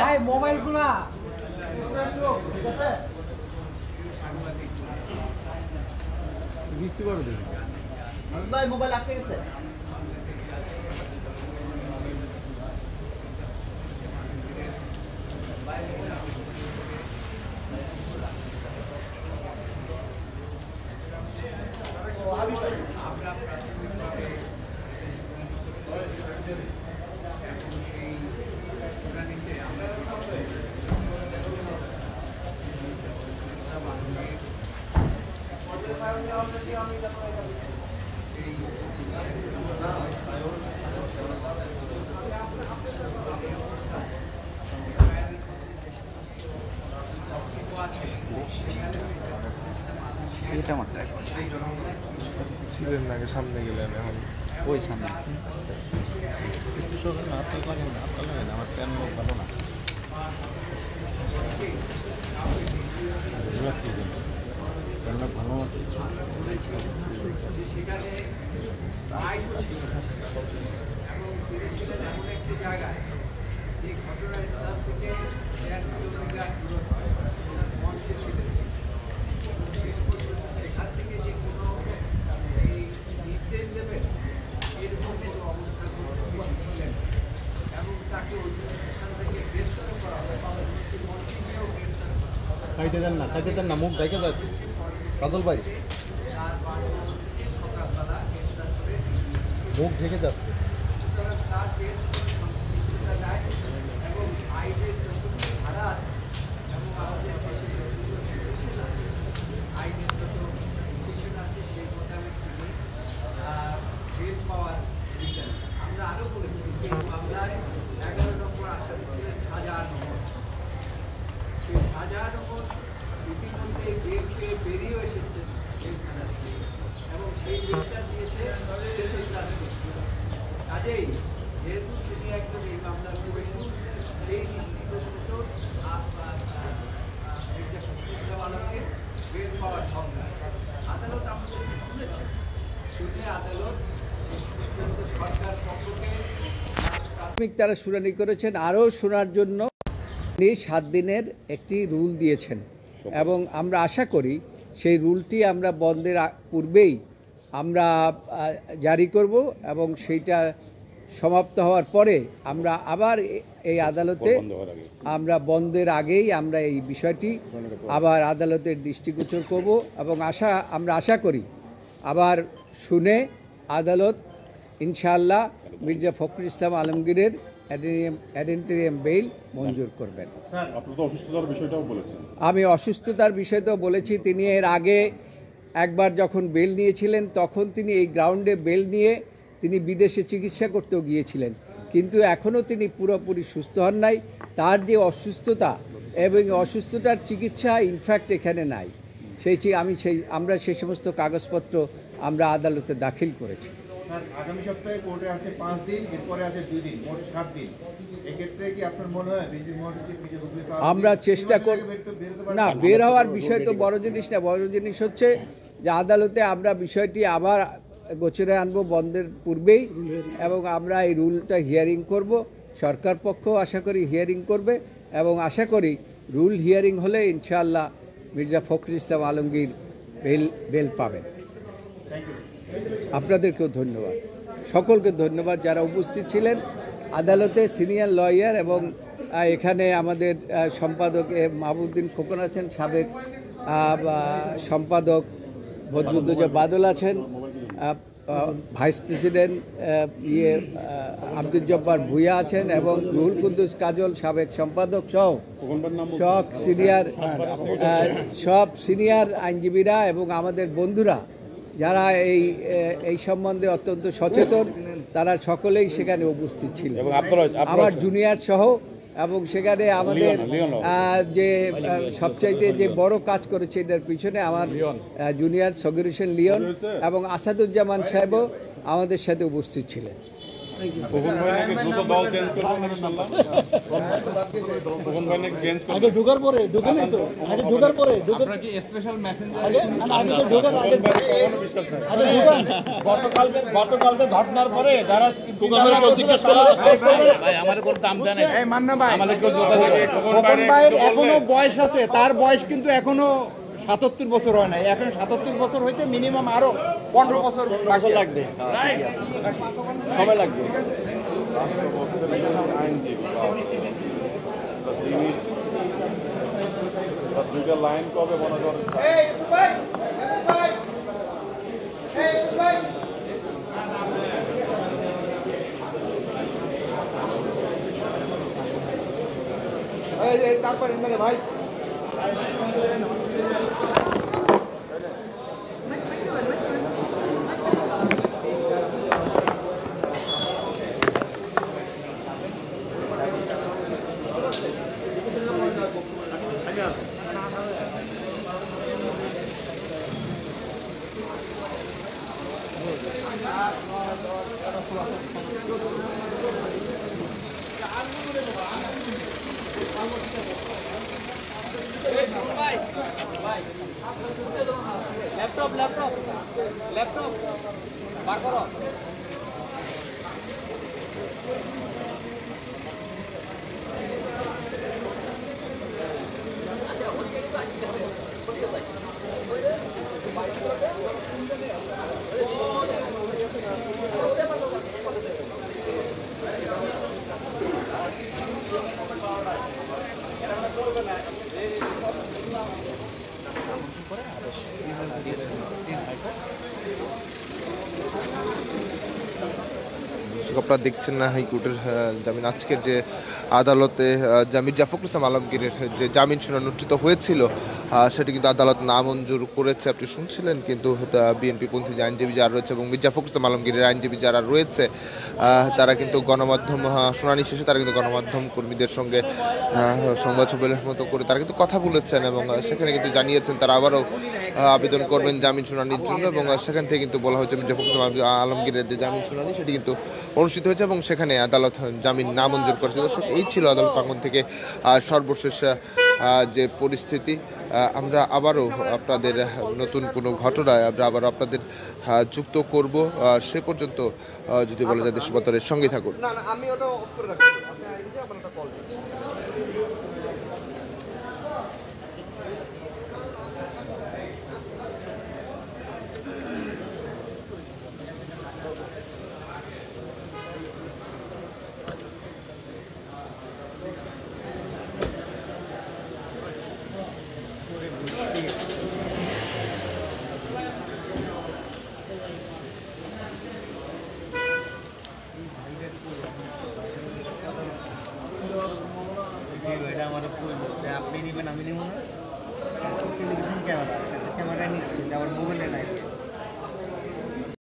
भाई मोबाइल खुला भाई मोबाइल आपके कैसे सामने गए वही सामने ना मुख देखे काजल भाई मुख ढेके जा তারা শুনানি করেছেন আরও শোনার জন্য তিনি 7 দিনের একটি রুল দিয়েছেন এবং আমরা আশা করি সেই রুলটি আমরা বন্ধের পূর্বেই আমরা জারি করব এবং সেইটা সমাপ্ত হওয়ার পরে আমরা আবার এই আদালতে আমরা বন্ধের আগেই আমরা এই বিষয়টি আবার আদালতের দৃষ্টিগোচর করব এবং আমরা আশা করি আবার শুনে আদালত ইনশাআল্লাহ মির্জা ফখরুল ইসলাম আলমগীরের অ্যাডেন্টেরিয়াম বেইল মঞ্জুর করবেন। আমি অসুস্থতার বিষয়টাও বলেছি। তিনি এর আগে একবার যখন বেল নিয়েছিলেন তখন তিনি এই গ্রাউন্ডে বেল নিয়ে তিনি বিদেশে চিকিৎসা করতেও গিয়েছিলেন, কিন্তু এখনও তিনি পুরোপুরি সুস্থ হন নাই। তার যে অসুস্থতা এবং অসুস্থতার চিকিৎসা ইনফ্যাক্ট এখানে নাই। আমরা সেই সমস্ত কাগজপত্র আমরা আদালতে দাখিল করেছি। আগামী সপ্তাহে কোর্টে আছে 5 দিন, এরপরে আছে 2 দিন, মোট 7 দিন। এক্ষেত্রে কি আপনার মনে হয় আমরা চেষ্টা করব না? বের হওয়ার বিষয় তো বড় জিনিস না। বড় জিনিস হচ্ছে যে আদালতে আমরা বিষয়টি আবার গোচরে আনবো বন্ধের পূর্বেই এবং আমরা এই রুলটা হিয়ারিং করব। সরকার পক্ষ আশা করি হিয়ারিং করবে এবং আশা করি রুল হিয়ারিং হলে ইনশাআল্লাহ মির্জা ফখরুল ইসলাম আলমগীর বেল পাবেন। আপনাদেরকেও ধন্যবাদ, সকলকে ধন্যবাদ যারা উপস্থিত ছিলেন। আদালতে সিনিয়র লয়ার এবং এখানে আমাদের সম্পাদক মাহবুবউদ্দিন খোকন আছেন, সাবেক সম্পাদক বদরুদ্দোজা বাদল আছেন, ভাইস প্রেসিডেন্ট আব্দুল জব্বার ভূঁইয়া আছেন এবং রুহুল কুদ্দুস কাজল সাবেক সম্পাদক সহ সব সিনিয়র আইনজীবীরা এবং আমাদের বন্ধুরা যারা এই সম্বন্ধে অত্যন্ত সচেতন তারা সকলেই সেখানে উপস্থিত ছিল, আবার জুনিয়র সহ। এবং সেখানে আমাদের যে সবচাইতে যে বড় কাজ করেছে এটার পিছনে আমার জুনিয়র সগির হোসেন লিওন এবং আসাদুজ্জামান সাহেবও আমাদের সাথে উপস্থিত ছিলেন। ঘটনার পরে যারা এখনো বয়স আছে, তার বয়স কিন্তু এখনো ৭৭ বছর হয় নাই। এখন ৭৭ বছর হইতে মিনিমাম আরো ১৫ বছর লাগবে, সময় লাগবে। লাইন কবে মনে করেন তারপরে ভাই আপনারা দেখছেন না হাইকোর্টের জামিন আজকের যে আদালতে মির্জা ফখরুল ইসলাম আলমগীরের যে জামিন শুনানি অনুষ্ঠিত হয়েছিল সেটি কিন্তু আদালত নামঞ্জুর করেছে। আপনি শুনছিলেন কিন্তু বিএনপিপন্থী যে আইনজীবী যারা রয়েছে এবং মির্জা ফখরুল ইসলাম আলমগীরের আইনজীবী যারা রয়েছে তারা কিন্তু গণমাধ্যম শুনানি শেষে তারা কিন্তু গণমাধ্যম কর্মীদের সঙ্গে সংবাদ সম্মেলনের মতো করে তারা কিন্তু কথা বলেছেন এবং সেখানে কিন্তু জানিয়েছেন তারা আবারও আবেদন করবেন জামিন শুনানির জন্য। এবং সেখান থেকে কিন্তু বলা হয়েছে মির্জা ফখরুল ইসলাম আলমগীরের যে জামিন শুনানি সেটি কিন্তু অনুষ্ঠিত হয়েছে এবং সেখানে আদালত জামিন নামঞ্জুর করেছে। দর্শক, এই ছিল আদালত প্রাঙ্গণ থেকে সর্বশেষ যে পরিস্থিতি। আমরা আবারও আপনাদের নতুন কোনো ঘটনায় আমরা আবারও আপনাদের যুক্ত করব, সে পর্যন্ত যদি বলা যায় দেশবাতরের সঙ্গে থাকুন। আপনি নেবেন, আমি নেব না। টেলিভিশন ক্যামেরা, ক্যামেরা নিচ্ছে, আবার মোবাইল